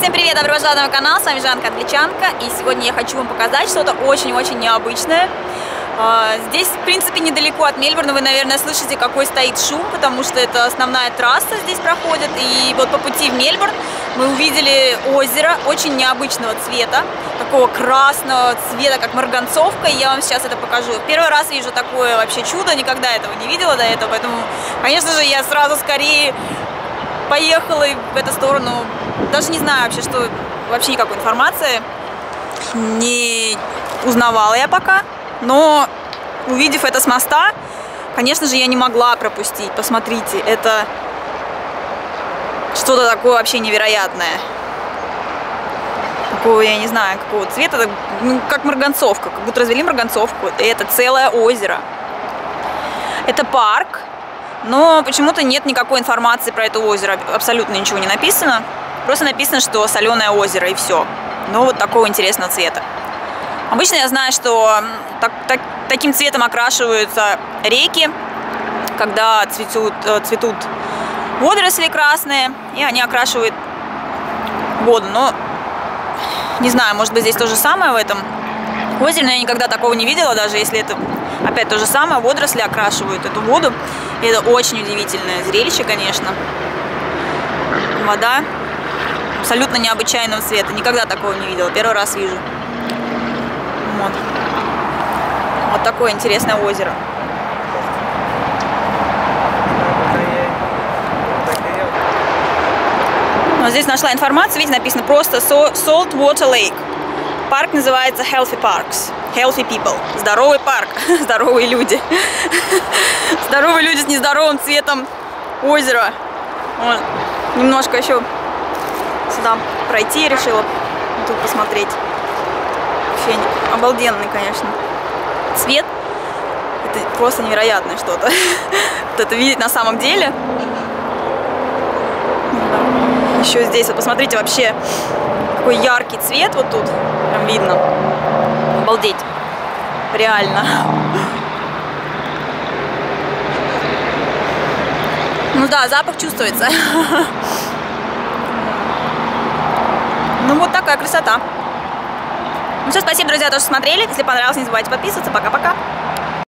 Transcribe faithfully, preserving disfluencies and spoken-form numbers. Всем привет, добро пожаловать на мой канал, с вами Жанка Англичанка, и сегодня я хочу вам показать что-то очень-очень необычное. Здесь, в принципе, недалеко от Мельбурна вы, наверное, слышите, какой стоит шум, потому что это основная трасса здесь проходит, и вот по пути в Мельбурн мы увидели озеро очень необычного цвета, такого красного цвета, как марганцовка, и я вам сейчас это покажу. Первый раз вижу такое вообще чудо, никогда этого не видела до этого, поэтому, конечно же, я сразу скорее поехала в эту сторону. Даже не знаю вообще, что, вообще никакой информации не узнавала я пока, но увидев это с моста, конечно же, я не могла пропустить. Посмотрите, это что-то такое вообще невероятное. Какого, я не знаю, какого цвета, ну, как марганцовка, как будто развели марганцовку, и это целое озеро. Это парк, но почему-то нет никакой информации про это озеро, абсолютно ничего не написано. Просто написано, что соленое озеро, и все. Но вот такого интересного цвета. Обычно я знаю, что так, так, таким цветом окрашиваются реки, когда цветут, цветут водоросли красные, и они окрашивают воду. Но не знаю, может быть, здесь то же самое в этом озере, но я никогда такого не видела, даже если это опять то же самое, водоросли окрашивают эту воду. И это очень удивительное зрелище, конечно. Вода абсолютно необычайного цвета. Никогда такого не видела. Первый раз вижу. Вот. Вот такое интересное озеро. Вот здесь нашла информацию. Видите, написано просто Salt Water Lake. Парк называется Healthy Parks. Healthy People. Здоровый парк. Здоровые люди. Здоровые люди с нездоровым цветом озера. Вот. Немножко еще сюда пройти решила, тут посмотреть. Вообще обалденный, конечно, цвет. Это просто невероятное что-то. Вот это видеть на самом деле. Еще здесь, вот посмотрите, вообще такой яркий цвет вот тут. Прям видно. Обалдеть. Реально. Ну да, запах чувствуется. Ну вот такая красота. Ну все, спасибо, друзья, тоже смотрели. Если понравилось, не забывайте подписываться. Пока-пока.